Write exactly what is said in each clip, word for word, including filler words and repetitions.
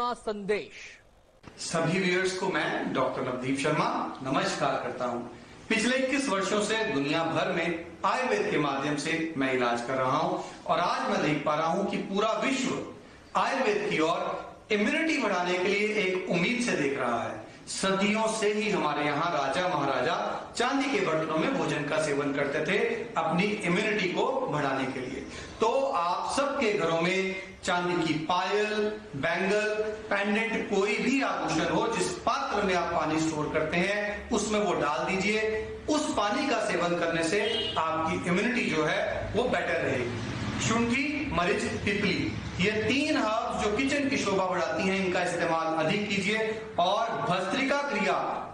अपना संदेश सभी व्यूअर्स को मैं डॉक्टर नवदीप शर्मा नमस्कार करता हूं। पिछले इक्कीस वर्षों से दुनिया भर में आयुर्वेद के माध्यम से मैं इलाज कर रहा हूं और आज मैं देख पा रहा हूं कि पूरा विश्व आयुर्वेद की ओर इम्यूनिटी बढ़ाने के लिए एक उम्मीद से देख रहा है। सदियों से ही हमारे यहाँ राजा महाराजा चांदी के बर्तनों में भोजन का सेवन करते थे अपनी इम्यूनिटी को बढ़ाने के लिए। तो आप सबके घरों में चांदी की पायल, बैंगल, पेंडेंट, कोई भी आभूषण हो, जिस पात्र में आप पानी स्टोर करते हैं उसमें वो डाल दीजिए। उस पानी का सेवन करने से आपकी इम्यूनिटी जो है वो बेटर रहेगी। शुंठी, मरीच, पिपली, ये तीन हर्ब्स जो किचन की शोभा बढ़ाती हैं, इनका इस्तेमाल अधिक कीजिए और भस्त्रिका क्रिया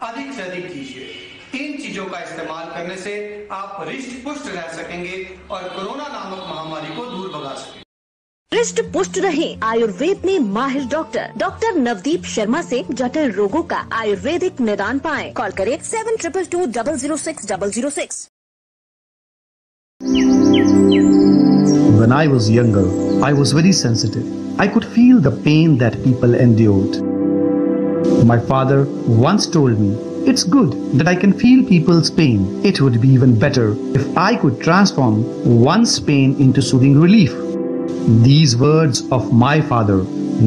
अधिक से अधिक कीजिए। इन चीजों का इस्तेमाल करने से आप रिष्ट पुष्ट रह सकेंगे और कोरोना नामक महामारी को दूर भगा सकेंगे। रिष्ट पुष्ट रहे आयुर्वेद में माहिर डॉक्टर डॉक्टर नवदीप शर्मा से जटिल रोगों का आयुर्वेदिक निदान पाएं। कॉल करें seven triple two double zero six double zero six. When I was younger, I was very sensitive. I could feel the pain that people endured. My father once told me, "It's good that I can feel people's pain. It would be even better if I could transform one's pain into soothing relief." These words of my father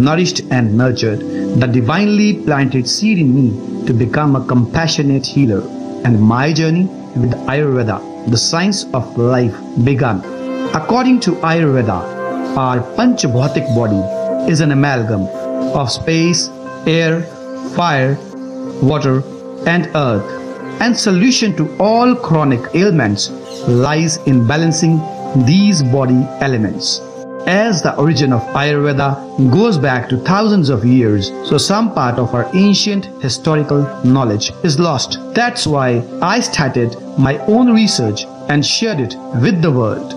nourished and nurtured the divinely planted seed in me to become a compassionate healer, and my journey with Ayurveda, the science of life, began. According to Ayurveda, our Panchabhautic body is an amalgam of space, air, fire, water and earth. And solution to all chronic ailments lies in balancing these body elements. As the origin of Ayurveda goes back to thousands of years, so some part of our ancient historical knowledge is lost. That's why I started my own research and shared it with the world.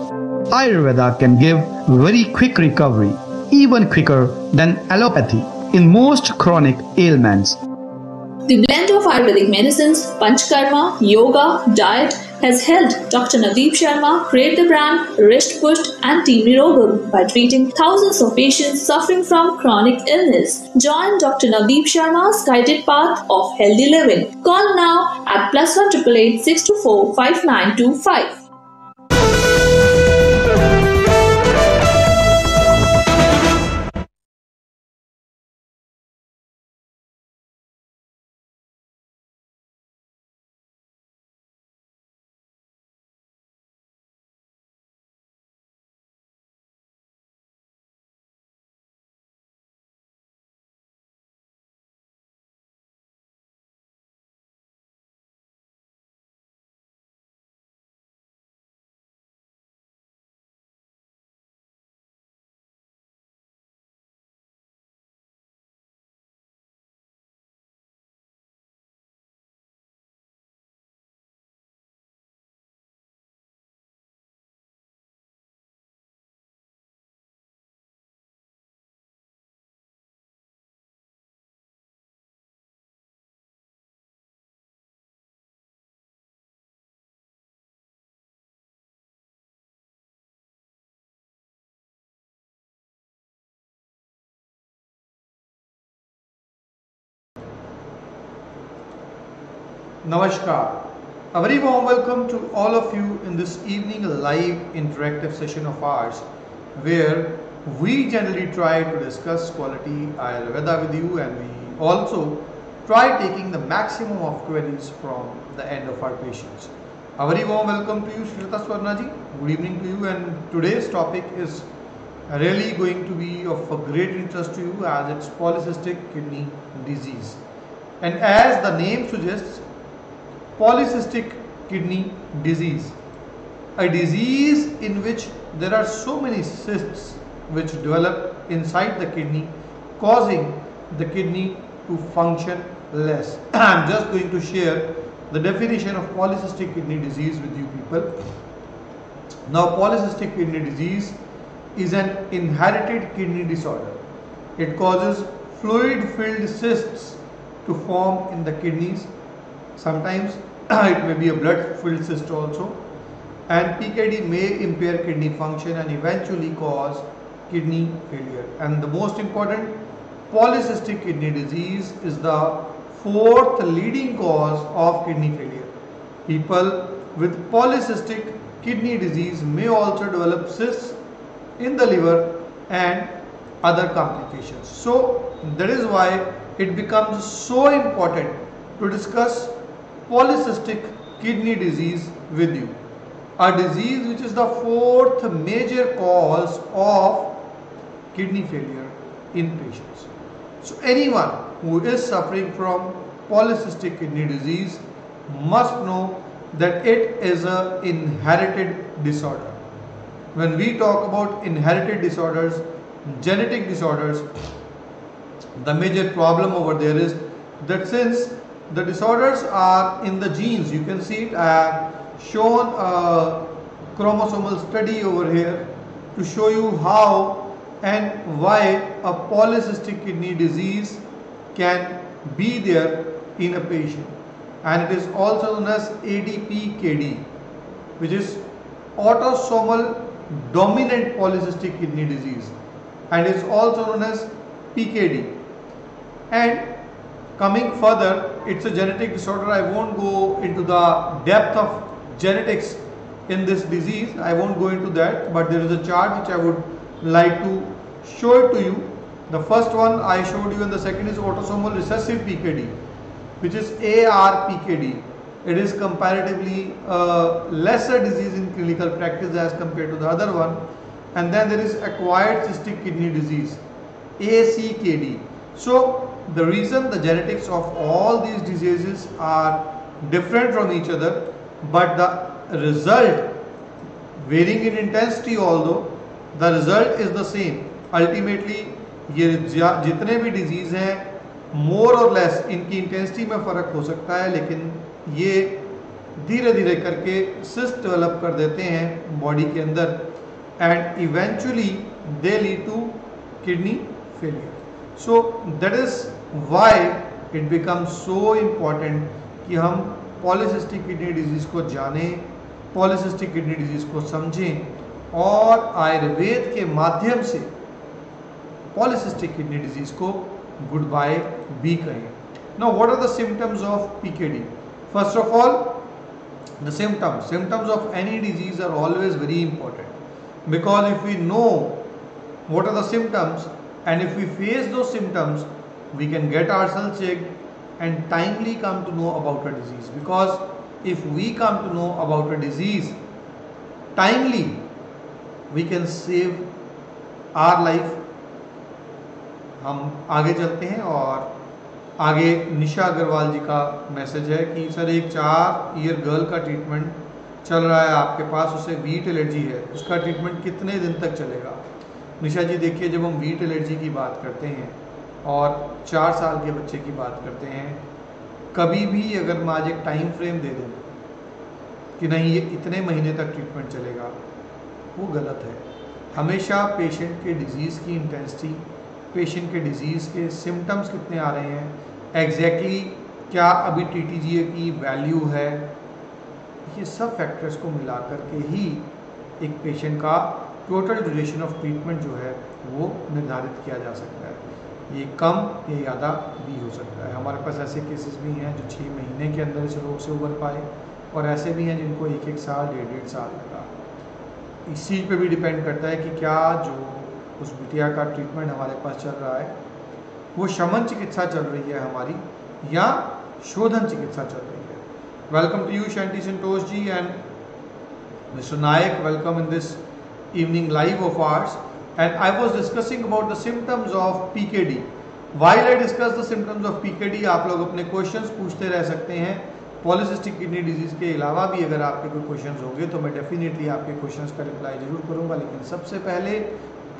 Ayurveda can give very quick recovery, even quicker than allopathy, in most chronic ailments. The blend of Ayurvedic medicines, Panchkarma, yoga, diet has helped Doctor Navdeep Sharma create the brand RishtPusht and Team Nirogam by treating thousands of patients suffering from chronic illness. Join Doctor Navdeep Sharma's guided path of healthy living. Call now at plus one triple eight six two four five nine two five. Namaskar. A very warm welcome to all of you in this evening live interactive session of ours, where we generally try to discuss quality Ayurveda with you, and we also try taking the maximum of queries from the end of our patients. A very warm welcome to you, Shrilata Swarna ji. Good evening to you, and today's topic is really going to be of a great interest to you as it's polycystic kidney disease. And as the name suggests, polycystic kidney disease, a disease in which there are so many cysts which develop inside the kidney, causing the kidney to function less. I am just going to share the definition of polycystic kidney disease with you people. Now, polycystic kidney disease is an inherited kidney disorder. It causes fluid-filled cysts to form in the kidneys. Sometimes it may be a blood filled cyst also, and P K D may impair kidney function and eventually cause kidney failure. And the most important Polycystic kidney disease is the fourth leading cause of kidney failure. People with polycystic kidney disease may also develop cysts in the liver and other complications. So that is why it becomes so important to discuss polycystic kidney disease with you. A disease which is the fourth major cause of kidney failure in patients. So anyone who is suffering from polycystic kidney disease must know that it is an inherited disorder. When we talk about inherited disorders, genetic disorders, the major problem over there is that since the disorders are in the genes, you can see it. I have shown a chromosomal study over here to show you how and why a polycystic kidney disease can be there in a patient, and it is also known as A D P K D, which is autosomal dominant polycystic kidney disease, and is also known as P K D. And coming further, it's a genetic disorder. I won't go into the depth of genetics in this disease. I won't go into that, but there is a chart which I would like to show it to you. The first one I showed you and the second is autosomal recessive P K D, which is A R P K D. It is comparatively a lesser disease in clinical practice as compared to the other one. And then there is acquired cystic kidney disease, A C K D. So the reason the genetics of all these diseases are different from each other, but the result varying in intensity, although the result is the same. Ultimately ये जितने भी disease हैं मोर और less इनकी intensity में फ़र्क हो सकता है, लेकिन ये धीरे धीरे करके सिस्ट डेवलप कर देते हैं बॉडी के अंदर, and eventually they lead to kidney failure. So that is why it become so important कि हम पॉलीसिस्टिक किडनी डिजीज़ को जानें, पॉलीसिस्टिक किडनी डिजीज़ को समझें और आयुर्वेद के माध्यम से पॉलीसिस्टिक किडनी डिजीज़ को गुड बाय भी कहें. Now what are the symptoms of PKD? First of all the symptoms symptoms of any disease are always very important, because if we know what are the symptoms and if we face those symptoms we can get ourselves checked and timely come to know about a disease, because if we come to know about a disease timely we can save our life. हम आगे चलते हैं और आगे निशा अग्रवाल जी का message है कि sir एक चार ईयर गर्ल का ट्रीटमेंट चल रहा है आपके पास, उसे वीट एलर्जी है, उसका ट्रीटमेंट कितने दिन तक चलेगा? निशा जी देखिए, जब हम वीट एलर्जी की बात करते हैं और चार साल के बच्चे की बात करते हैं, कभी भी अगर हम आज एक टाइम फ्रेम दे दें कि नहीं ये इतने महीने तक ट्रीटमेंट चलेगा, वो गलत है. हमेशा पेशेंट के डिज़ीज़ की इंटेंसिटी, पेशेंट के डिजीज़ के सिम्टम्स कितने आ रहे हैं, एग्जैक्टली exactly क्या अभी टीटीजीए की वैल्यू है, ये सब फैक्टर्स को मिला करके ही एक पेशेंट का टोटल ड्यूरेशन ऑफ ट्रीटमेंट जो है वो निर्धारित किया जा सकता है. ये कम या ज़्यादा भी हो सकता है. हमारे पास ऐसे केसेस भी हैं जो छः महीने के अंदर इस रोग से उबर पाए और ऐसे भी हैं जिनको एक एक साल डेढ़ डेढ़ साल लगा. इस चीज़ पर भी डिपेंड करता है कि क्या जो उस बिटिया का ट्रीटमेंट हमारे पास चल रहा है वो शमन चिकित्सा चल रही है हमारी या शोधन चिकित्सा चल रही है. Welcome to you Shanti Santosh ji and mister Nayak, welcome in this evening live of ours. And I was discussing about the symptoms of PKD. While I discuss the symptoms of PKD, आप लोग अपने क्वेश्चंस पूछते रह सकते हैं. पॉलीसिस्टिक किडनी डिजीज़ के अलावा भी अगर आपके कोई क्वेश्चंस होंगे तो मैं डेफिनेटली आपके क्वेश्चंस का रिप्लाई जरूर करूँगा, लेकिन सबसे पहले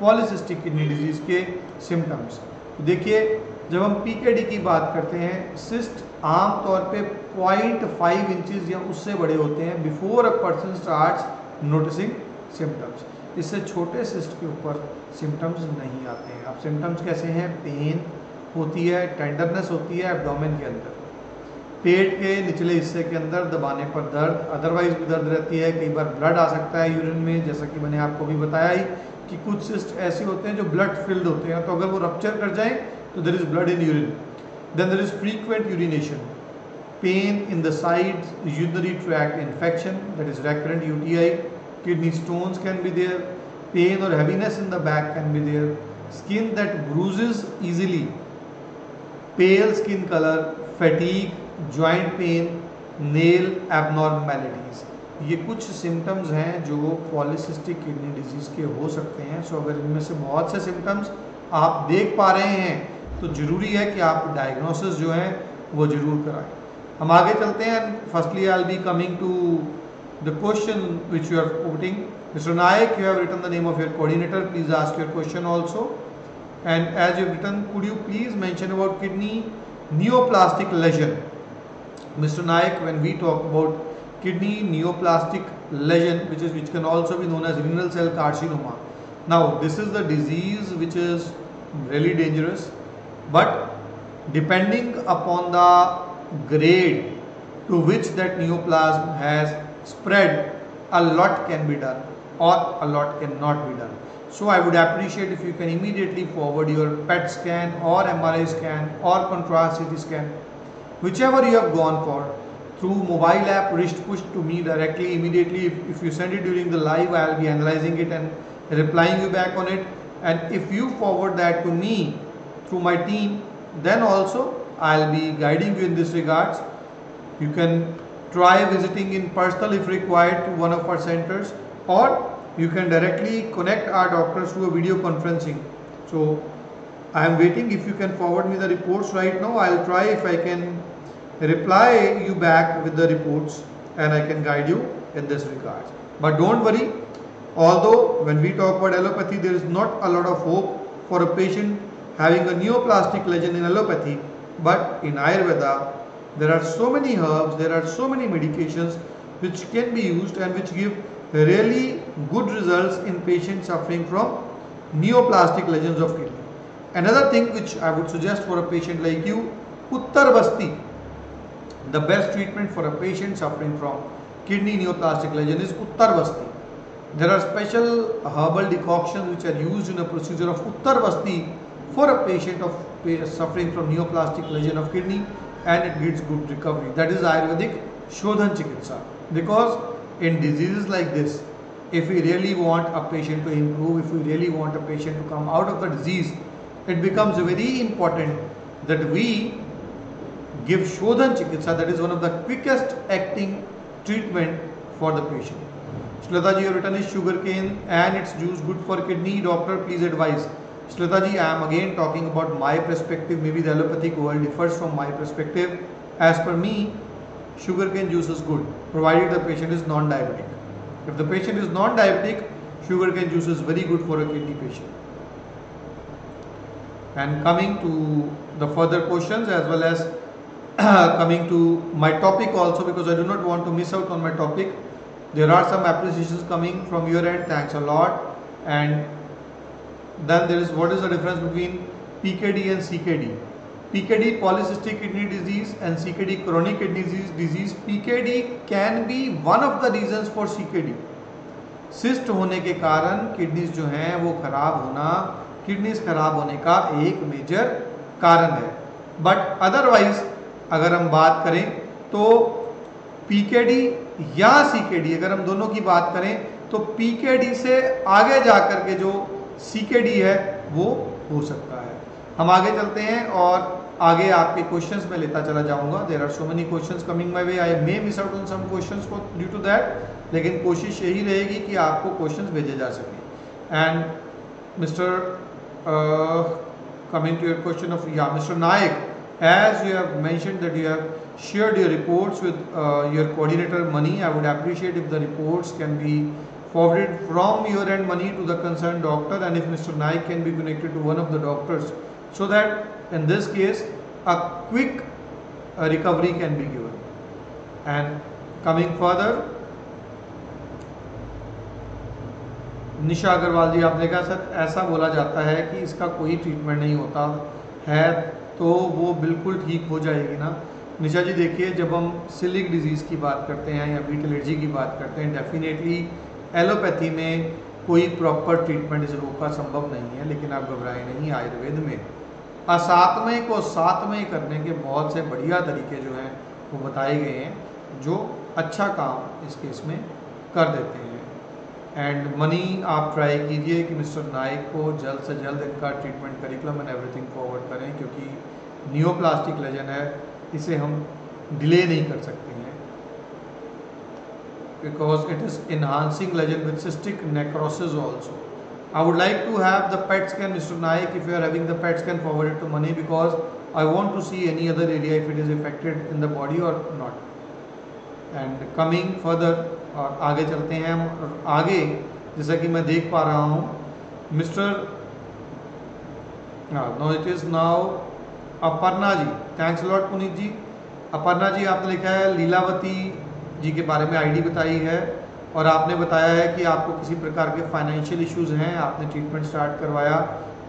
पॉलीसिस्टिक किडनी डिजीज़ के सिम्टम्स. देखिए, जब हम पीकेडी की बात करते हैं, सिस्ट आमतौर पे पॉइंट फाइव इंचेस या उससे बड़े होते हैं before a person starts noticing symptoms. इससे छोटे सिस्ट के ऊपर सिम्टम्स नहीं आते हैं. अब सिम्टम्स कैसे हैं? पेन होती है, टेंडरनेस होती है एब्डोमेन के अंदर, पेट के निचले हिस्से के अंदर दबाने पर दर्द, अदरवाइज भी दर्द रहती है. कई बार ब्लड आ सकता है यूरिन में, जैसा कि मैंने आपको भी बताया ही कि कुछ सिस्ट ऐसे होते हैं जो ब्लड फिल्ड होते हैं, तो अगर वो रप्चर कर जाए So there is blood in urine. Then there is frequent urination, pain in the sides, urinary tract infection, that is recurrent U T I, kidney stones can be there, pain or heaviness in the back can be there, skin that bruises easily, pale skin color, fatigue, joint pain, nail abnormalities. ये कुछ symptoms हैं जो polycystic kidney disease के हो सकते हैं. सो अगर इनमें से बहुत से सिम्टम्स आप देख पा रहे हैं तो ज़रूरी है कि आप डायग्नोसिस जो है वो ज़रूर कराएं. हम आगे चलते हैं. Firstly I will be coming to the question which you are putting. Mister Nayak, you have written the name of your coordinator, please ask your question also. And as you written, could you please mention about kidney neoplastic lesion. Mister Naik, when we talk about kidney neoplastic lesion, which is which can also be known as renal cell carcinoma. Now, this is the disease which is really dangerous, but depending upon the grade to which that neoplasm has spread, a lot can be done or a lot cannot be done. So, I would appreciate if you can immediately forward your P E T scan or M R I scan or contrast C T scan, whichever you have gone for, through mobile app RishtPusht to me directly immediately. If, if you send it during the live, I will be analyzing it and replying you back on it. And if you forward that to me through my team, then also I will be guiding you in this regards. You can try visiting in person if required to one of our centers, or you can directly connect our doctors through a video conferencing. So I am waiting. If you can forward me the reports right now, I will try if I can reply you back with the reports and I can guide you in this regard. But don't worry, although when we talk about allopathy, there is not a lot of hope for a patient having a neoplastic lesion in allopathy, but in Ayurveda there are so many herbs, there are so many medications which can be used and which give really good results in patients suffering from neoplastic lesions of kidney. Another thing which I would suggest for a patient like you, Uttarbasti. The best treatment for a patient suffering from kidney neoplastic lesion is Uttarbasti. There are special herbal decoctions which are used in a procedure of Uttarbasti for a patient of suffering from neoplastic lesion of kidney, and it gives good recovery. That is Ayurvedic Shodana chikitsa. Because in diseases like this, if we really want a patient to improve, if we really want a patient to come out of the disease, it becomes very important that we give Shodana chikitsa, that is one of the quickest acting treatment for the patient. Shlata ji, your written is sugarcane and its juice good for kidney. Doctor, please advise. Shlata ji, I am again talking about my perspective. Maybe the allopathic world differs from my perspective. As per me, sugarcane juice is good, provided the patient is non-diabetic. If the patient is non-diabetic, sugarcane juice is very good for a kidney patient. And coming to the further questions as well as coming to my topic also, because I do not want to miss out on my topic. There are some appreciations coming from your end, thanks a lot. And then there is, what is the difference between P K D and C K D? P K D, polycystic kidney disease, and C K D, chronic kidney disease, disease. P K D can be one of the reasons for C K D. Cyst होने के कारण kidneys जो हैं वो खराब होना, kidneys खराब होने का एक मेजर कारण है. बट अदरवाइज अगर हम बात करें तो पीकेडी या सीकेडी, अगर हम दोनों की बात करें तो पीकेडी से आगे जाकर के जो सीकेडी है वो हो सकता है. हम आगे चलते हैं और आगे आपके क्वेश्चंस में लेता चला जाऊंगा. There are so many questions coming my way, I may miss out on some questions को ड्यू टू दैट, लेकिन कोशिश यही रहेगी कि आपको क्वेश्चंस भेजे जा सकें. And mister coming to your question of या mister Nayak, as you have mentioned that you have shared your reports with uh, your coordinator Mani, I would appreciate if the reports can be forwarded from your end Mani to the concerned doctor, and if Mister Naik can be connected to one of the doctors, so that in this case a quick uh, recovery can be given. And coming further, Nisha Agarwal ji, आपने कहा sir ऐसा बोला जाता है कि इसका कोई treatment नहीं होता है, तो वो बिल्कुल ठीक हो जाएगी ना? निशा जी देखिए, जब हम सिलिक डिजीज़ की बात करते हैं या बीट एलर्जी की बात करते हैं, डेफिनेटली एलोपैथी में कोई प्रॉपर ट्रीटमेंट इस रोग का संभव नहीं है, लेकिन आप घबराए नहीं, आयुर्वेद में असातमय को सातमय करने के बहुत से बढ़िया तरीके जो हैं वो बताए गए हैं जो अच्छा काम इस केस में कर देते हैं। एंड मनी, आप ट्राई कीजिए कि मिस्टर नाइक को जल्द से जल्द इनका treatment curriculum and everything forward करें, क्योंकि नियोप्लास्टिक लेजन है, इसे हम डिले नहीं कर सकते हैं because it is enhancing lesion with cystic necrosis also. I would like to have the P E T scan, Mister Naik. If you are having the P E T scan, forward it to Mani because I want to see any other area if it is affected in the body or not. And coming further, और आगे चलते हैं हम आगे। जैसा कि मैं देख पा रहा हूँ mister no it is now Aparna ji, thanks lot Puneet ji. Aparna ji आपने लिखा है लीलावती जी के बारे में आईडी बताई है और आपने बताया है कि आपको किसी प्रकार के फाइनेंशियल इश्यूज़ हैं, आपने ट्रीटमेंट स्टार्ट करवाया।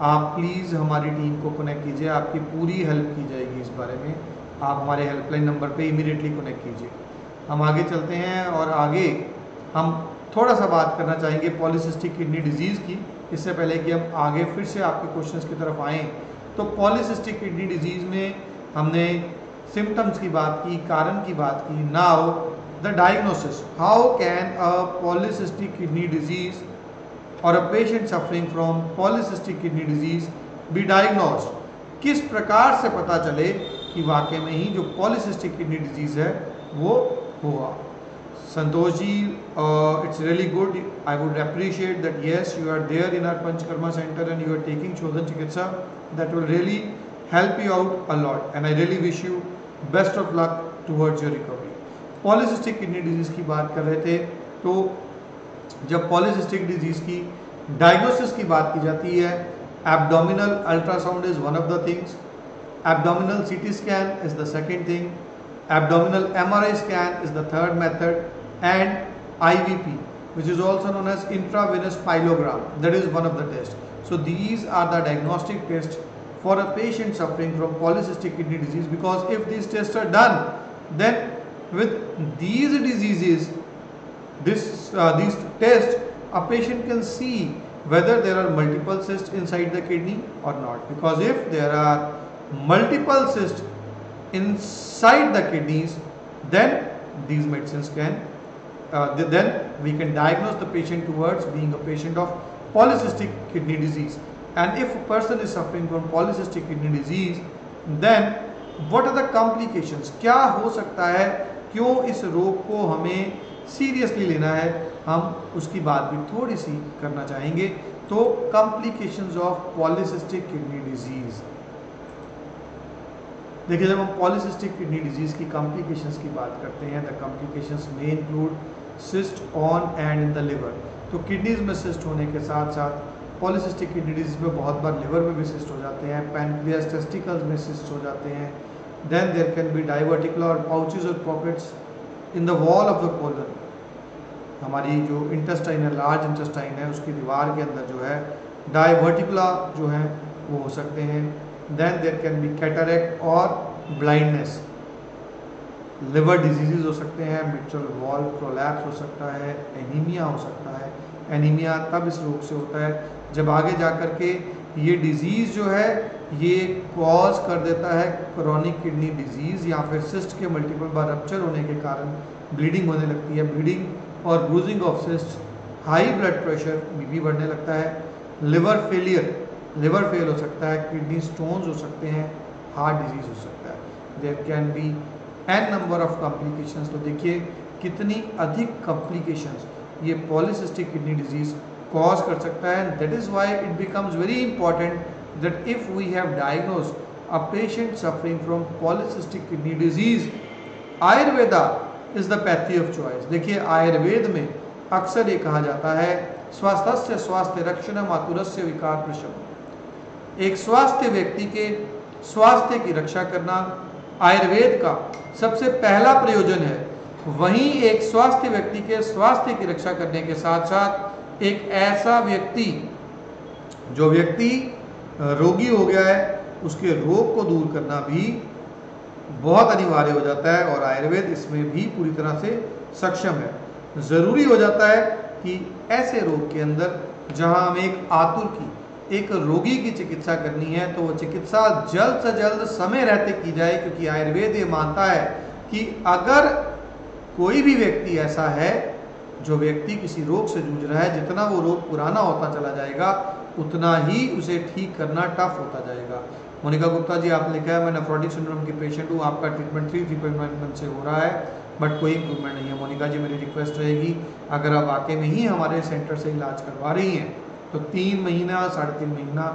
आप प्लीज़ हमारी टीम को कनेक्ट कीजिए, आपकी पूरी हेल्प की जाएगी इस बारे में। आप हमारे हेल्पलाइन नंबर पे इमीडिएटली कनेक्ट कीजिए। हम आगे चलते हैं और आगे हम थोड़ा सा बात करना चाहेंगे पॉलीसिस्टिक किडनी डिजीज़ की। इससे पहले कि हम आगे फिर से आपके क्वेश्चन की तरफ आएँ, तो पॉलीसिस्टिक किडनी डिजीज़ में हमने सिम्टम्स की बात की, कारण की बात की। Now the diagnosis, how can a polycystic kidney disease or a patient suffering from polycystic kidney disease be diagnosed? किस प्रकार से पता चले कि वाकई में ही जो polycystic kidney disease है वो हुआ? Santosh ji, it's really good, I would appreciate that yes you are there in our Panchkarma center and you are taking Shodana chikitsa, that will really help you out a lot and I really wish you best of luck towards your recovery. Polycystic kidney disease की बात कर रहे थे, तो जब polycystic disease की diagnosis की बात की जाती है, abdominal ultrasound is one of the things, abdominal CT scan is the second thing, abdominal MRI scan is the third method and IVP which is also known as intravenous pyelogram, that is one of the test. So these are the diagnostic test for a patient suffering from polycystic kidney disease because if these test are done then with these diseases, this uh, these tests, a patient can see whether there are multiple cysts inside the kidney or not, because if there are multiple cysts inside the kidneys, then these medicines can uh, then we can diagnose the patient towards being a patient of polycystic kidney disease. And if a person is suffering from polycystic kidney disease, then what are the complications, क्या हो सकता है, क्यों इस रोग को हमें seriously लेना है, हम उसकी बात भी थोड़ी सी करना चाहेंगे। तो complications of polycystic kidney disease, देखिए जब हम पॉलीसिस्टिक किडनी डिजीज़ की कॉम्प्लिकेशंस की बात करते हैं, द कॉम्प्लिकेशंस में include cyst on and in the liver. तो किडनीज में सिस्ट होने के साथ साथ पॉलीसिस्टिक किडनी डिजीज़ में बहुत बार लिवर में भी सिस्ट हो जाते हैं, पैनक्रियाज टेस्टिकल्स में सिस्ट हो जाते हैं। Then there can be diverticular pouches or pockets in the wall of the colon. हमारी जो intestine है, large intestine है, उसकी दीवार के अंदर जो है diverticula जो है वो हो सकते हैं। Then there can be cataract और blindness, liver diseases हो सकते हैं, mitral valve prolapse हो सकता है, anemia हो सकता है। anemia तब इस रोग से होता है जब आगे जा कर के ये disease जो है ये कॉज कर देता है क्रॉनिक किडनी डिजीज़, या फिर सिस्ट के मल्टीपल बार रप्चर होने के कारण ब्लीडिंग होने लगती है, ब्लीडिंग और bruising of cyst, high blood pressure, BP बढ़ने लगता है, लिवर फेलियर, लिवर फेल हो सकता है, किडनी स्टोन्स हो सकते हैं, हार्ट डिजीज़ हो सकता है। There can be an number of complications. तो देखिए कितनी अधिक कॉम्प्लिकेशंस ये पॉलीसिस्टिक किडनी डिजीज़ कॉज कर सकता है। That is why it becomes very important that if we have diagnosed a patient suffering from polycystic kidney disease, Ayurveda is the pathy of choice. देखिए आयुर्वेद में अक्सर ये कहा जाता है स्वास्थ्य स्वास्थ्य रक्षण मातुरस्य विकार प्रशम, एक स्वास्थ्य व्यक्ति के स्वास्थ्य की रक्षा करना आयुर्वेद का सबसे पहला प्रयोजन है। वहीं एक स्वास्थ्य व्यक्ति के स्वास्थ्य की रक्षा करने के साथ साथ एक ऐसा व्यक्ति जो व्यक्ति रोगी हो गया है उसके रोग को दूर करना भी बहुत अनिवार्य हो जाता है और आयुर्वेद इसमें भी पूरी तरह से सक्षम है। ज़रूरी हो जाता है कि ऐसे रोग के अंदर जहां हम एक आतुर की एक रोगी की चिकित्सा करनी है तो वो चिकित्सा जल्द से जल्द समय रहते की जाए, क्योंकि आयुर्वेद ये मानता है कि अगर कोई भी व्यक्ति ऐसा है जो व्यक्ति किसी रोग से जूझ रहा है, जितना वो रोग पुराना होता चला जाएगा उतना ही उसे ठीक करना टफ होता जाएगा। मोनिका गुप्ता जी आपने कहा मैं नेफ्रोटिक सिंड्रोम की पेशेंट हूँ, आपका treatment three three point nine month से हो रहा है बट कोई इम्प्रूवमेंट नहीं है। मोनिका जी मेरी रिक्वेस्ट रहेगी अगर आप वाकई में ही हमारे सेंटर से इलाज करवा रही हैं तो तीन महीना साढ़े तीन महीना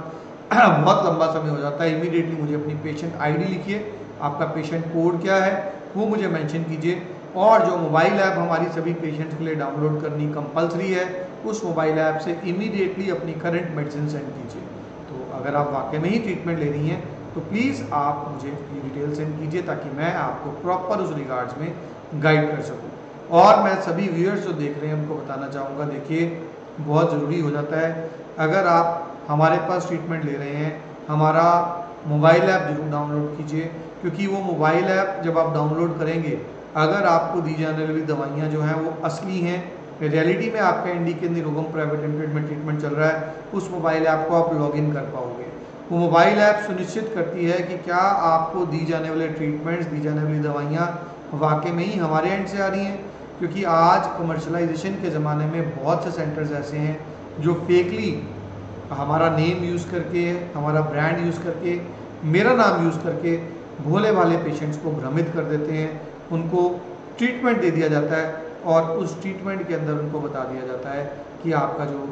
बहुत लंबा समय हो जाता है, इमीडिएटली मुझे अपनी पेशेंट आईडी लिखिए, आपका पेशेंट कोड क्या है वो मुझे मेंशन कीजिए, और जो मोबाइल ऐप हमारी सभी पेशेंट्स के लिए डाउनलोड करनी कंपलसरी है उस मोबाइल ऐप से इमीडिएटली अपनी करंट मेडिसिन सेंड कीजिए। तो अगर आप वाकई में ही ट्रीटमेंट ले रही हैं तो प्लीज़ आप मुझे डिटेल सेंड कीजिए ताकि मैं आपको प्रॉपर उस रिगार्ड्स में गाइड कर सकूँ। और मैं सभी व्यूअर्स जो देख रहे हैं उनको बताना चाहूँगा, देखिए बहुत ज़रूरी हो जाता है अगर आप हमारे पास ट्रीटमेंट ले रहे हैं हमारा मोबाइल ऐप जरूर डाउनलोड कीजिए, क्योंकि वो मोबाइल ऐप जब आप डाउनलोड करेंगे अगर आपको दी जाने वाली दवाइयाँ जो हैं वो असली हैं, रियलिटी में आपका एनडी के निरोगम प्राइवेट लिमिटेड में ट्रीटमेंट चल रहा है, उस मोबाइल ऐप को आप लॉगिन कर पाओगे। वो मोबाइल ऐप सुनिश्चित करती है कि क्या आपको दी जाने वाले ट्रीटमेंट्स दी जाने वाली दवाइयाँ वाकई में ही हमारे एंड से आ रही हैं, क्योंकि आज कमर्शलाइजेशन के ज़माने में बहुत से सेंटर्स ऐसे हैं जो फेकली हमारा नेम यूज़ करके हमारा ब्रांड यूज़ करके मेरा नाम यूज़ करके भोले भाले पेशेंट्स को भ्रमित कर देते हैं, उनको ट्रीटमेंट दे दिया जाता है और उस ट्रीटमेंट के अंदर उनको बता दिया जाता है कि आपका जो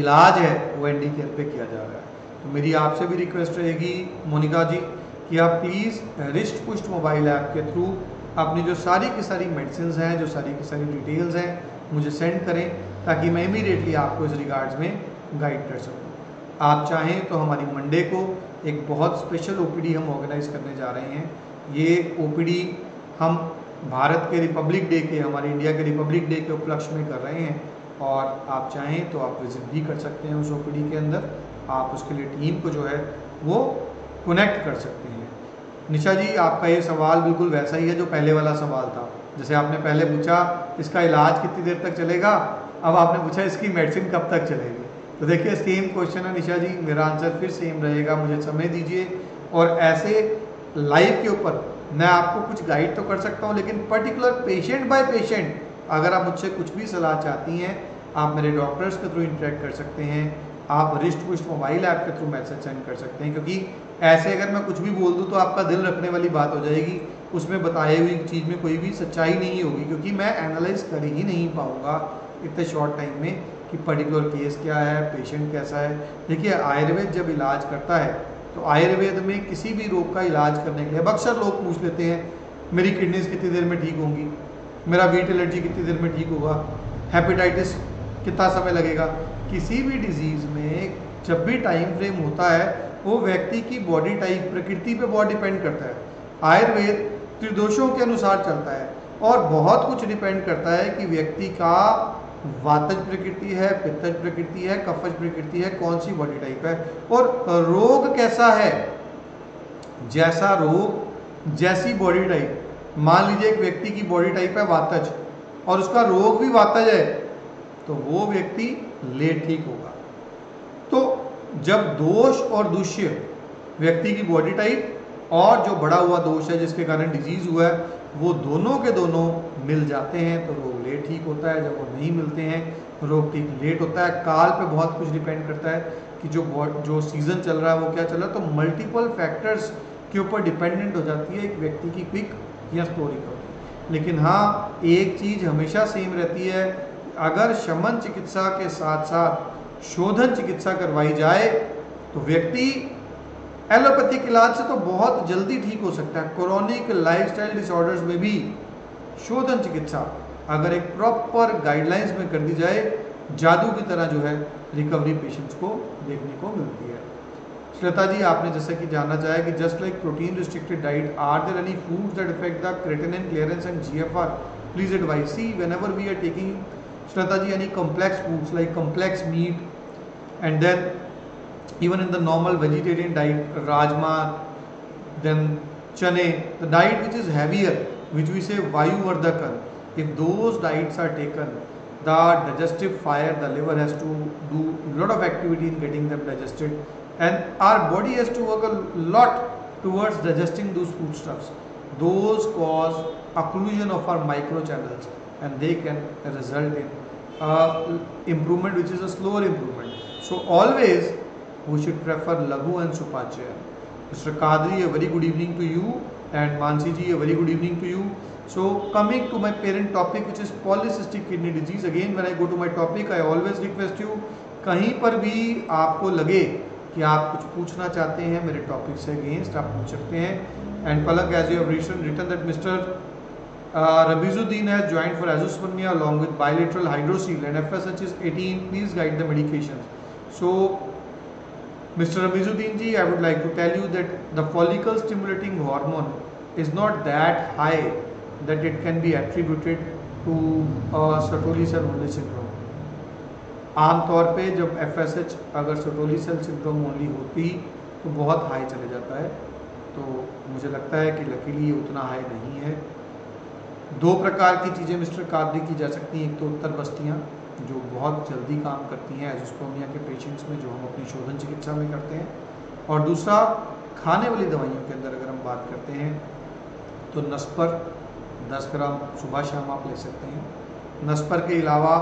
इलाज है वो एनडी केयर पे किया जा रहा है। तो मेरी आपसे भी रिक्वेस्ट रहेगी मोनिका जी कि आप प्लीज़ रिस्ट पुष्ट मोबाइल ऐप के थ्रू अपनी जो सारी की सारी मेडिसिन हैं जो सारी की सारी डिटेल्स हैं मुझे सेंड करें ताकि मैं इमीडिएटली आपको इस रिगार्ड्स में गाइड कर सकूँ। आप चाहें तो हमारी मंडे को एक बहुत स्पेशल ओपीडी हम ऑर्गेनाइज करने जा रहे हैं। ये ओपीडी हम भारत के रिपब्लिक डे के हमारे इंडिया के रिपब्लिक डे के उपलक्ष्य में कर रहे हैं और आप चाहें तो आप विजिट भी कर सकते हैं उस ओपीडी के अंदर, आप उसके लिए टीम को जो है वो कनेक्ट कर सकते हैं। निशा जी आपका ये सवाल बिल्कुल वैसा ही है जो पहले वाला सवाल था, जैसे आपने पहले पूछा इसका इलाज कितनी देर तक चलेगा, अब आपने पूछा इसकी मेडिसिन कब तक चलेगी। तो देखिए सेम क्वेश्चन है निशा जी, मेरा आंसर फिर सेम रहेगा, मुझे समय दीजिए। और ऐसे लाइव के ऊपर मैं आपको कुछ गाइड तो कर सकता हूँ लेकिन पर्टिकुलर पेशेंट बाय पेशेंट अगर आप मुझसे कुछ भी सलाह चाहती हैं आप मेरे डॉक्टर्स के थ्रू इंटरेक्ट कर सकते हैं, आप रिस्ट पुष्ट मोबाइल ऐप के थ्रू मैसेज सेंड कर सकते हैं, क्योंकि ऐसे अगर मैं कुछ भी बोल दूँ तो आपका दिल रखने वाली बात हो जाएगी, उसमें बताई हुई चीज़ में कोई भी सच्चाई नहीं होगी, क्योंकि मैं एनालाइज कर ही नहीं पाऊँगा इतने शॉर्ट टाइम में कि पर्टिकुलर केस क्या है पेशेंट कैसा है। देखिए आयुर्वेद जब इलाज करता है तो आयुर्वेद में किसी भी रोग का इलाज करने के लिए अक्सर लोग पूछ लेते हैं मेरी किडनीज कितनी देर में ठीक होंगी, मेरा वीट एलर्जी कितनी देर में ठीक होगा, हेपेटाइटिस कितना समय लगेगा। किसी भी डिजीज़ में जब भी टाइम फ्रेम होता है वो व्यक्ति की बॉडी टाइप प्रकृति पे बहुत डिपेंड करता है। आयुर्वेद त्रिदोषों के अनुसार चलता है और बहुत कुछ डिपेंड करता है कि व्यक्ति का वातज प्रकृति है, पित्तज प्रकृति है, कफज प्रकृति है, कौन सी बॉडी टाइप है और रोग कैसा है, जैसा रोग जैसी बॉडी टाइप। मान लीजिए एक व्यक्ति की बॉडी टाइप है वातज और उसका रोग भी वातज है तो वो व्यक्ति लेट ठीक होगा। तो जब दोष और दुष्य व्यक्ति की बॉडी टाइप और जो बड़ा हुआ दोष है जिसके कारण डिजीज हुआ है वो दोनों के दोनों मिल जाते हैं तो रोग लेट ठीक होता है, जब वो नहीं मिलते हैं रोग ठीक लेट होता है। काल पे बहुत कुछ डिपेंड करता है कि जो जो सीज़न चल रहा है वो क्या चल रहा है, तो मल्टीपल फैक्टर्स के ऊपर डिपेंडेंट हो जाती है एक व्यक्ति की क्विक या स्टोरी पर। लेकिन हाँ एक चीज़ हमेशा सेम रहती है, अगर शमन चिकित्सा के साथ साथ शोधन चिकित्सा करवाई जाए तो व्यक्ति एलोपैथिक इलाज से तो बहुत जल्दी ठीक हो सकता है। क्रॉनिक लाइफस्टाइल डिसऑर्डर्स में भी शोधन चिकित्सा अगर एक प्रॉपर गाइडलाइंस में कर दी जाए जादू की तरह जो है रिकवरी पेशेंट्स को देखने को मिलती है। श्वेता जी आपने जैसा कि जानना चाहा कि just like protein restricted diet are there any foods that affect the creatinine clearance and GFR please advise. See whenever we are taking Shweta ji any complex foods like complex meat and then even in the normal vegetarian diet rajma then chane, the diet which is heavier which we say vayuvardhakan, if those diets are taken the digestive fire, the liver has to do a lot of activity in getting them digested, and our body has to work a lot towards digesting those foodstuffs. Those cause occlusion of our microchannels, and they can result in uh, improvement which is a slower improvement. So always we should prefer Laghu and Supachaya. Mister Kadri, a very good evening to you, and Mansi ji, a very good evening to you. So coming to my parent topic, which is polycystic kidney disease. Again, when I go to my topic, I always request you, कहीं पर भी आपको लगे कि आप कुछ पूछना चाहते हैं मेरे टॉपिक से अगेंस्ट, आप पूछ सकते हैं. And Palak, as you have written that mister Rabizuddin has joined for azoospermia along with bilateral hydrocele and F S H is eighteen. Please guide the medications. So, Mister Rabizuddin ji, I would like to tell you that the follicle stimulating hormone is not that high that it can be attributed to uh, Sertoli-cell-only syndrome. आमतौर पे जब F S H अगर Sertoli-cell syndrome only होती तो बहुत high चले जाता है, तो मुझे लगता है कि लकीली उतना हाई नहीं है. दो प्रकार की चीज़ें मिस्टर कादरी की जा सकती हैं. एक तो उत्तर बस्तियाँ जो बहुत जल्दी काम करती हैं एजोस्पर्मिया के पेशेंट्स में, जो हम अपनी शोधन चिकित्सा में करते हैं, और दूसरा खाने वाली दवाइयों के अंदर अगर हम बात करते हैं तो नस्पर दस ग्राम सुबह शाम आप ले सकते हैं. नस्पर के अलावा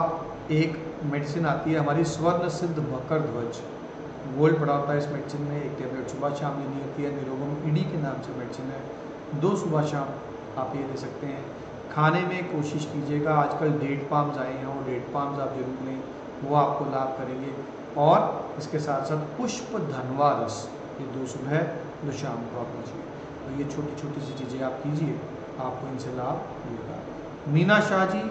एक मेडिसिन आती है हमारी स्वर्ण सिद्ध मकर ध्वज, गोल्ड पड़ा होता है इस मेडिसिन में, एक टेबलेट सुबह शाम लेनी होती है. निरोगम ईडी के नाम से मेडिसिन है, दो सुबह शाम आप ये ले सकते हैं. खाने में कोशिश कीजिएगा, आजकल डेट पाम्स आए हैं, वो डेट पाम्स आप जरूर लें, वो आपको लाभ करेंगे. और इसके साथ साथ पुष्प धनवा रस, ये दो सुबह दो शाम को आप लीजिए. तो ये छोटी छोटी सी चीज़ें आप कीजिए, आपको इनसे लाभ मिलेगा. Meena Shah ji,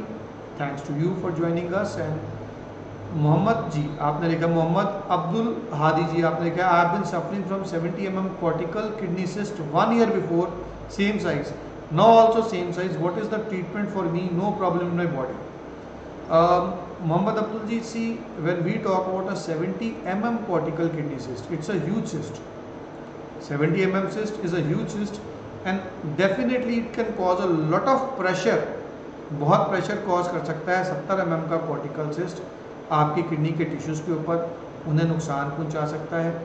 thanks to you for joining us. And Mohammad ji, आपने लिखा मोहम्मद अब्दुल हादी जी, आपने लिखा I have been suffering from seventy M M cortical kidney cyst one year before, same size. Now also same size. What is the treatment for me? No problem in my body. Um, Muhammad Abdul ji, see, when we talk about a seventy millimeter cortical kidney cyst, it's a huge cyst. seventy millimeter cyst is a huge cyst, and definitely it can cause a lot of pressure. बहुत pressure cause कर सकता है सत्तर millimeter का cortical cyst आपकी kidney के tissues के ऊपर, उन्हें नुकसान पहुंचा सकता है.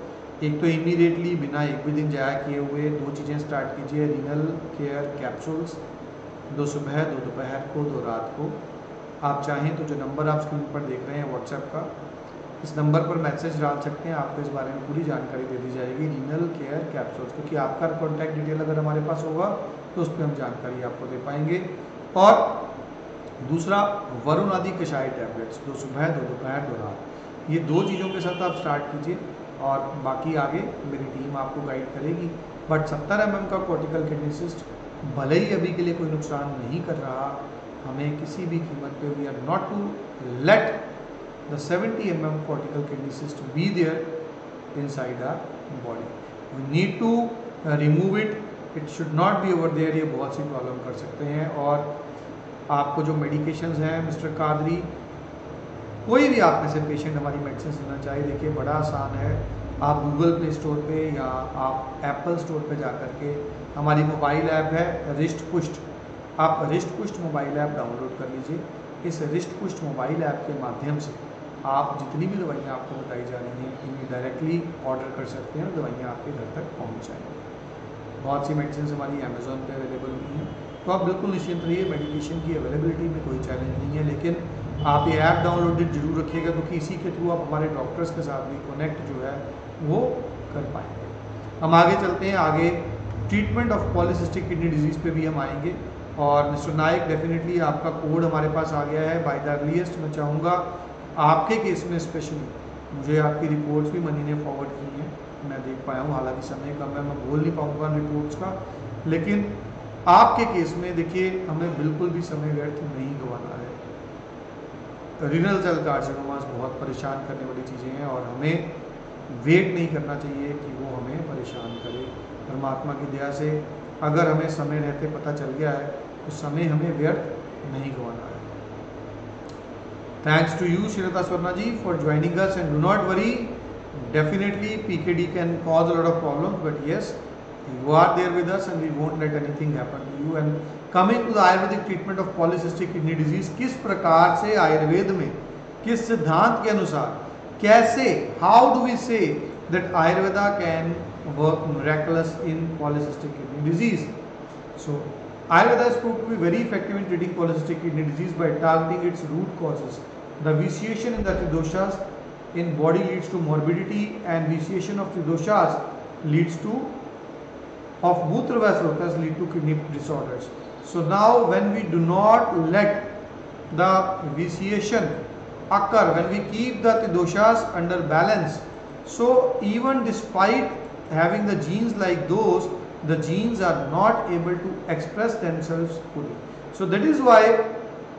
एक तो इमीडिएटली बिना एक भी दिन जाया किए हुए दो चीज़ें स्टार्ट कीजिए, रीनल केयर कैप्सूल्स, दो सुबह दो दोपहर को दो रात को. आप चाहें तो जो नंबर आप स्क्रीन पर देख रहे हैं व्हाट्सएप का, इस नंबर पर मैसेज डाल सकते हैं, आपको इस बारे में पूरी जानकारी दे दी जाएगी रीनल केयर कैप्सूल्स, क्योंकि आपका कॉन्टैक्ट डिटेल अगर हमारे पास होगा तो उस पर हम जानकारी आपको दे पाएंगे. और दूसरा वरुण आदि कषाय टैबलेट्स, दो सुबह दो दोपहर दो रात, ये दो चीज़ों के साथ आप स्टार्ट कीजिए और बाकी आगे मेरी टीम आपको गाइड करेगी. बट सत्तर millimeter का कॉर्टिकल किडनी सिस्ट भले ही अभी के लिए कोई नुकसान नहीं कर रहा, हमें किसी भी कीमत पे we are not to let the seventy millimeter cortical kidney cyst be there inside our body. We need to remove it, it should not be over there. ये बहुत सी प्रॉब्लम कर सकते हैं. और आपको जो मेडिकेशंस हैं मिस्टर कादरी, कोई भी आप में से पेशेंट हमारी मेडिसिन लेना चाहिए. देखिए बड़ा आसान है, आप गूगल प्ले स्टोर पे या आप एप्पल स्टोर पे जा कर के हमारी मोबाइल ऐप है रिस्ट पुष्ट, आप रिस्ट पुष्ट मोबाइल ऐप डाउनलोड कर लीजिए. इस रिस्ट पुष्ट मोबाइल ऐप के माध्यम से आप जितनी भी दवाइयाँ आपको बताई जा रही हैं इनमें डायरेक्टली ऑर्डर कर सकते हैं, दवाइयाँ आपके घर तक पहुँच जाएंगी. बहुत सी मेडिसिन हमारी अमेज़ोन पर अवेलेबल हुई हैं, तो आप बिल्कुल निश्चिंत रहिए, मेडिकेशन की अवेलेबिलिटी में कोई चैलेंज नहीं है. लेकिन आप ये ऐप डाउनलोडेड जरूर रखिएगा, क्योंकि इसी के थ्रू आप हमारे डॉक्टर्स के साथ भी कनेक्ट जो है वो कर पाएंगे. हम आगे चलते हैं, आगे treatment of polycystic kidney disease पे भी हम आएंगे. और मिस्टर नायक, डेफिनेटली आपका कोड हमारे पास आ गया है बाय द अर्लीस्ट. मैं चाहूँगा आपके केस में स्पेशली, मुझे आपकी रिपोर्ट्स भी मनी ने फॉरवर्ड की हैं, मैं देख पाया हूँ, हालांकि समय कम है मैं बोल नहीं पाऊँगा रिपोर्ट्स का, लेकिन आपके केस में देखिए हमें बिल्कुल भी समय व्यर्थ नहीं गंवाना है. रीनल सेल कार्सिनोमास बहुत परेशान करने वाली चीज़ें हैं, और हमें वेट नहीं करना चाहिए कि वो हमें परेशान करे. परमात्मा की दया से अगर हमें समय रहते पता चल गया है तो समय हमें व्यर्थ नहीं गंवाना है. Thanks to you Shrilata Swarna ji for joining us. And do not worry, definitely P K D can cause a lot of problem, but yes You are there with us and we won't let anything happen to you. And coming to the Ayurvedic treatment of polycystic kidney disease, किस प्रकार से आयुर्वेद में किस सिद्धांत के अनुसार कैसे, how do we say that Ayurveda can work miraculous in polycystic kidney disease? So Ayurveda is proved to be very effective in treating polycystic kidney disease by targeting its root causes. The vitiation in the tridoshas in body leads to morbidity, and vitiation of tridoshas leads to of mutra vessels lead to kidney disorders. So now, when we do not let the vitiation occur, when we keep the tridoshas under balance, so even despite having the genes like those, the genes are not able to express themselves fully. So that is why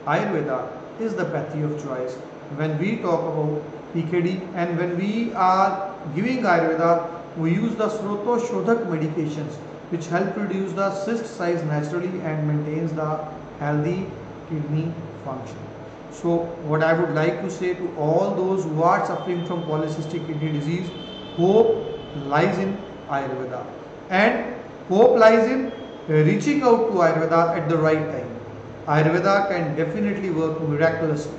Ayurveda is the pathy of choice when we talk about P K D, and when we are giving Ayurveda, we use the shrotoshodhak medications which help reduce the cyst size naturally and maintains the healthy kidney function. So what I would like to say to all those who are suffering from polycystic kidney disease, hope lies in Ayurveda, and hope lies in reaching out to Ayurveda at the right time. Ayurveda can definitely work miraculously,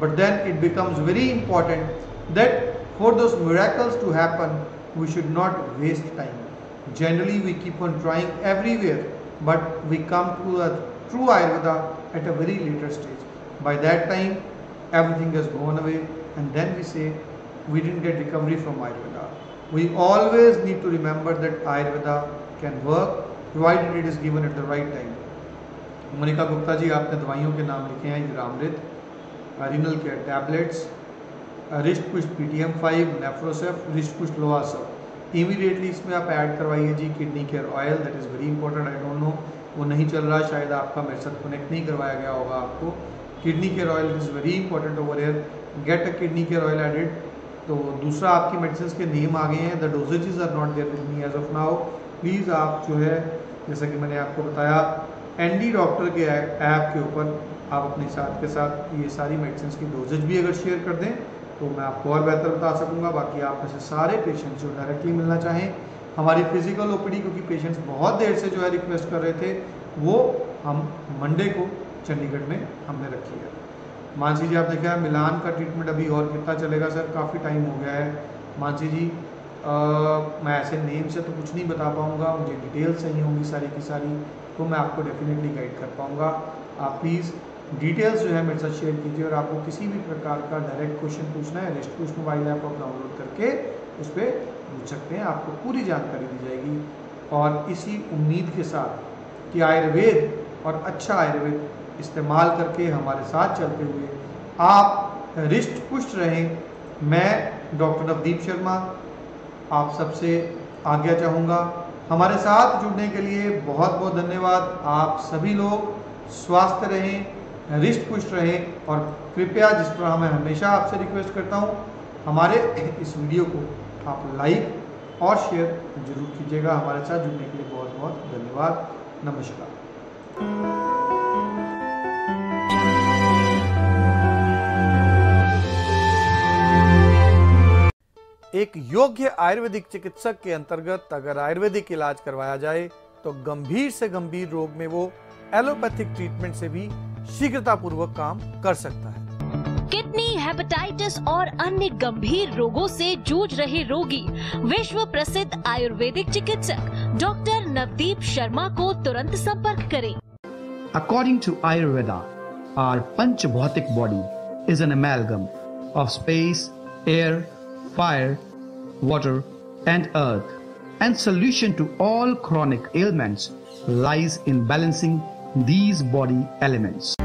but then it becomes very important that for those miracles to happen, we should not waste time. Generally, we keep on trying everywhere, but we come to a true Ayurveda at a very later stage. By that time, everything has gone away, and then we say we didn't get recovery from Ayurveda. We always need to remember that Ayurveda can work provided it is given at the right time. Monika Gupta ji, आपने दवाइयों के नाम लिखे हैं: Ramrit, renal care tablets, Rishtpusht PTM five, नेफ्रोसेफ, Rishtpusht लोहासफ। Immediately इसमें आप add करवाइए जी kidney care oil, that is very important. I don't know, वो नहीं चल रहा, शायद आपका मेरे साथ कनेक्ट नहीं करवाया गया होगा आपको। Kidney care oil is very important over here, get a kidney care oil added. तो दूसरा, आपकी मेडिसिन के नेम आ गए हैं, the doses are not there with me as of now. Please आप जो है, जैसा कि मैंने आपको बताया, एन डी डॉक्टर के ऐप के ऊपर आप अपने साथ के साथ ये सारी मेडिसिन की डोजेज भी अगर शेयर कर दें तो मैं आपको और बेहतर बता सकूंगा। बाकी आप में से सारे पेशेंट्स जो डायरेक्टली मिलना चाहें, हमारी फिजिकल ओपीडी, क्योंकि पेशेंट्स बहुत देर से जो है रिक्वेस्ट कर रहे थे, वो हम मंडे को चंडीगढ़ में हमने रखी है। मानसी जी, आप देखा है मिलान का ट्रीटमेंट अभी और कितना चलेगा? सर काफ़ी टाइम हो गया है मानसी जी। आ, मैं ऐसे नेम से तो कुछ नहीं बता पाऊँगा, मुझे डिटेल्स चाहिए होंगी सारी की सारी, तो मैं आपको डेफिनेटली गाइड कर पाऊँगा। आप प्लीज़ डिटेल्स जो है मेरे साथ शेयर कीजिए, और आपको किसी भी प्रकार का डायरेक्ट क्वेश्चन पूछना है, रिष्टपुष्ट मोबाइल ऐप आप डाउनलोड करके उस पर पूछ सकते हैं, आपको पूरी जानकारी दी जाएगी। और इसी उम्मीद के साथ कि आयुर्वेद और अच्छा आयुर्वेद इस्तेमाल करके हमारे साथ चलते हुए आप रिष्ट पुष्ट रहें, मैं डॉक्टर नवदीप शर्मा आप सबसे आज्ञा चाहूँगा। हमारे साथ जुड़ने के लिए बहुत बहुत धन्यवाद। आप सभी लोग स्वस्थ रहें, रिष्ट पुष्ट रहें, और कृपया, जिस तरह मैं हमेशा आपसे रिक्वेस्ट करता हूं, हमारे इस वीडियो को आप लाइक और शेयर जरूर कीजिएगा। हमारे साथ जुड़ने के लिए बहुत बहुत धन्यवाद। नमस्कार। एक योग्य आयुर्वेदिक चिकित्सक के अंतर्गत अगर आयुर्वेदिक इलाज करवाया जाए तो गंभीर से गंभीर रोग में वो एलोपैथिक ट्रीटमेंट से भी शीघ्रतापूर्वक काम कर सकता है। किडनी, हेपेटाइटिस और अन्य गंभीर रोगों से जूझ रहे रोगी विश्व प्रसिद्ध आयुर्वेदिक चिकित्सक डॉक्टर नवदीप शर्मा को तुरंत संपर्क करें। अकॉर्डिंग टू आयुर्वेदा, आवर पंचभौतिक body is an amalgam of space, air, fire, water and earth, and solution to all chronic ailments lies in balancing these body elements.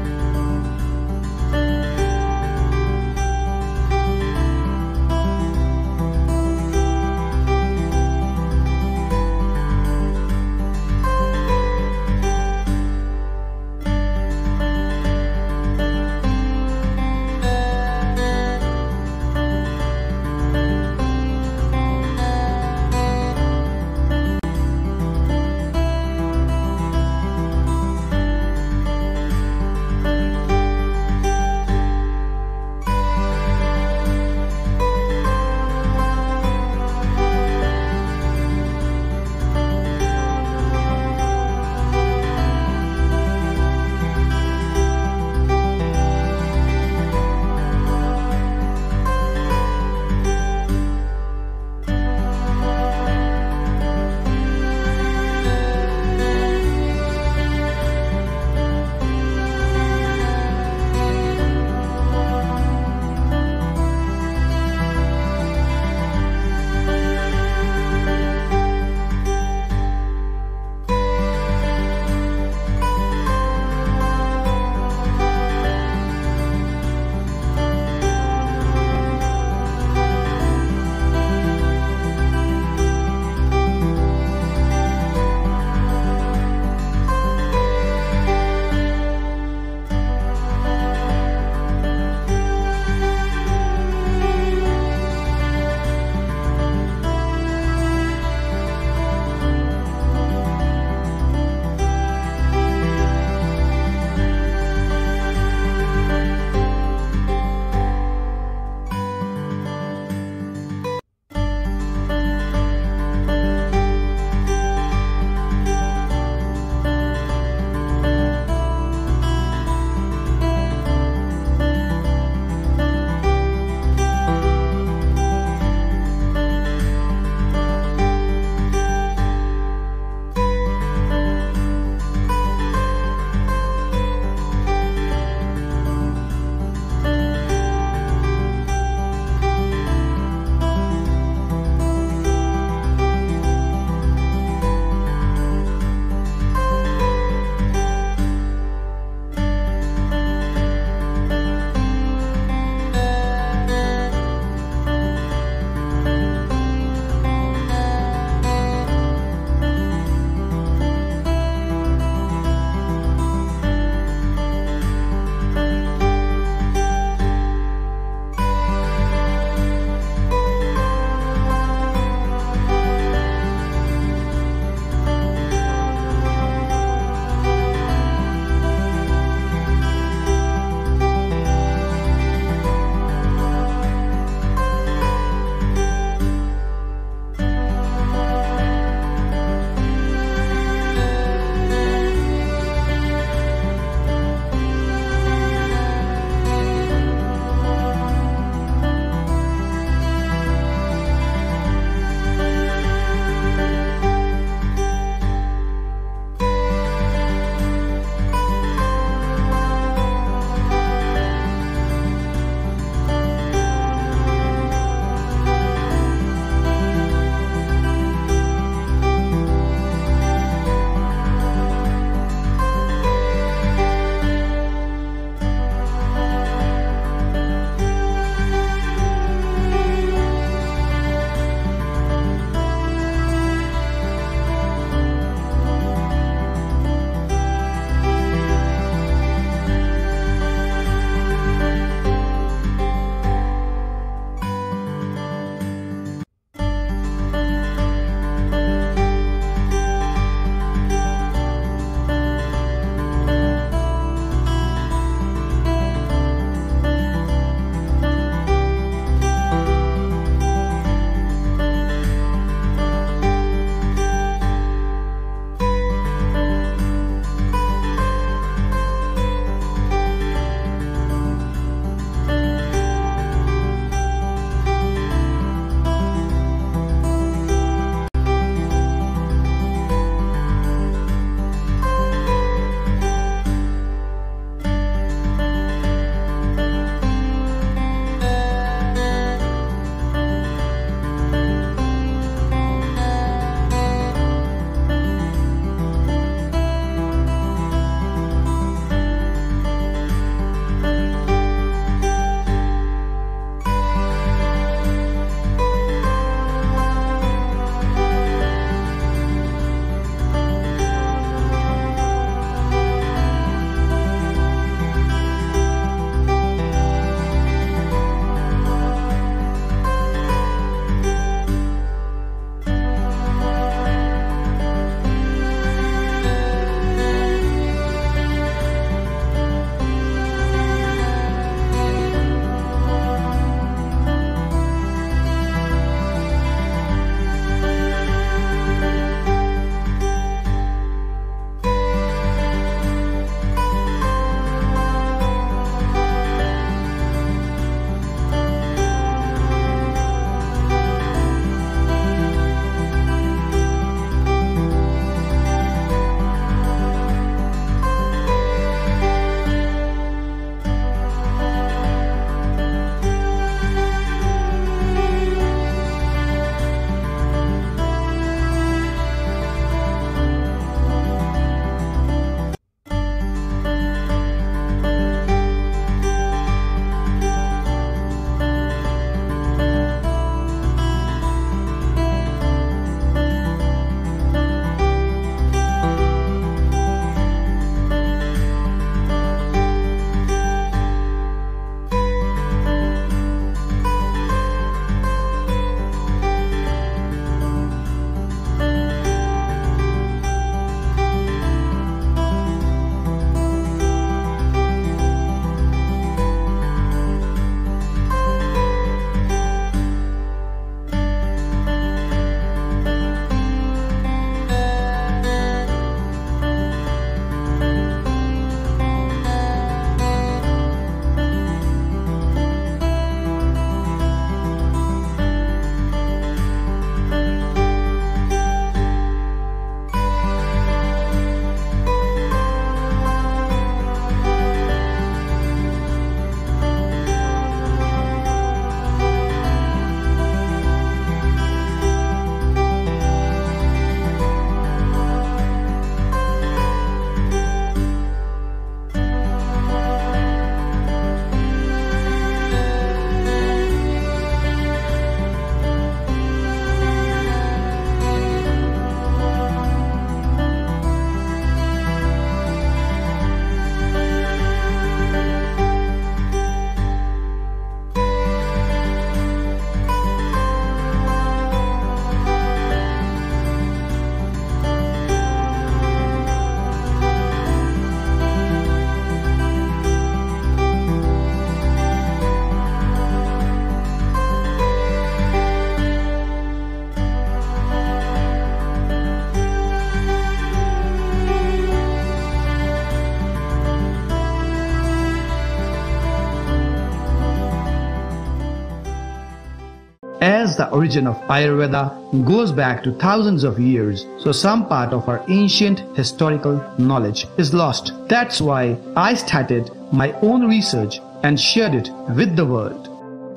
the origin of Ayurveda goes back to thousands of years, so some part of our ancient historical knowledge is lost. That's why I started my own research and shared it with the world.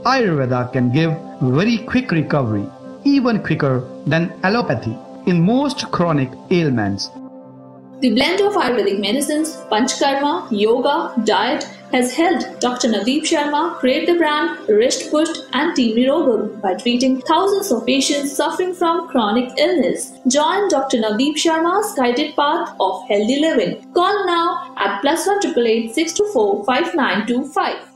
Ayurveda can give very quick recovery, even quicker than allopathy in most chronic ailments. The blend of Ayurvedic medicines, Panchkarma, yoga, diet has helped Doctor Navdeep Sharma create the brand RishtPusht and Team Nirogam by treating thousands of patients suffering from chronic illness. Join Doctor Navdeep Sharma's guided path of healthy living. Call now at plus one triple eight six two four five nine two five.